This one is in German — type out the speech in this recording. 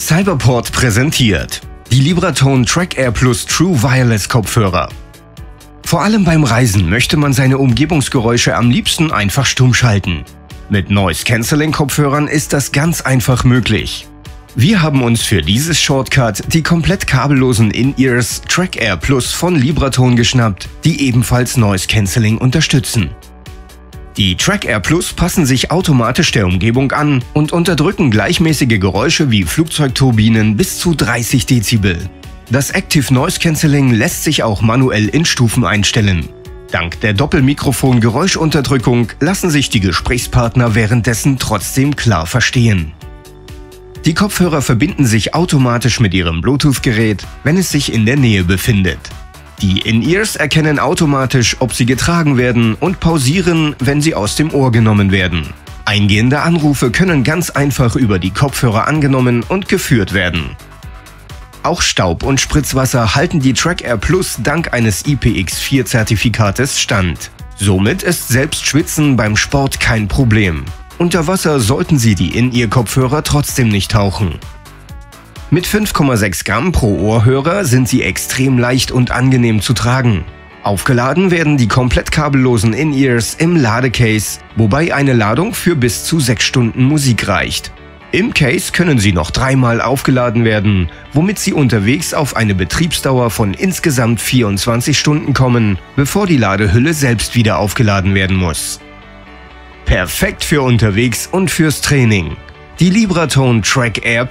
Cyberport präsentiert die Libratone Track Air+ True Wireless Kopfhörer. Vor allem beim Reisen möchte man seine Umgebungsgeräusche am liebsten einfach stumm schalten. Mit Noise Cancelling Kopfhörern ist das ganz einfach möglich. Wir haben uns für dieses Shortcut die komplett kabellosen In-Ears Track Air+ von Libratone geschnappt, die ebenfalls Noise Cancelling unterstützen. Die Track Air+ passen sich automatisch der Umgebung an und unterdrücken gleichmäßige Geräusche wie Flugzeugturbinen bis zu 30 Dezibel. Das Active Noise Cancelling lässt sich auch manuell in Stufen einstellen. Dank der Doppelmikrofon-Geräuschunterdrückung lassen sich die Gesprächspartner währenddessen trotzdem klar verstehen. Die Kopfhörer verbinden sich automatisch mit ihrem Bluetooth-Gerät, wenn es sich in der Nähe befindet. Die In-Ears erkennen automatisch, ob sie getragen werden und pausieren, wenn sie aus dem Ohr genommen werden. Eingehende Anrufe können ganz einfach über die Kopfhörer angenommen und geführt werden. Auch Staub und Spritzwasser halten die Track Air+ dank eines IPX4-Zertifikates stand. Somit ist selbst Schwitzen beim Sport kein Problem. Unter Wasser sollten Sie die In-Ear-Kopfhörer trotzdem nicht tauchen. Mit 5,6 Gramm pro Ohrhörer sind sie extrem leicht und angenehm zu tragen. Aufgeladen werden die komplett kabellosen In-Ears im Ladecase, wobei eine Ladung für bis zu 6 Stunden Musik reicht. Im Case können sie noch 3-mal aufgeladen werden, womit sie unterwegs auf eine Betriebsdauer von insgesamt 24 Stunden kommen, bevor die Ladehülle selbst wieder aufgeladen werden muss. Perfekt für unterwegs und fürs Training. Die Libratone Track Air+.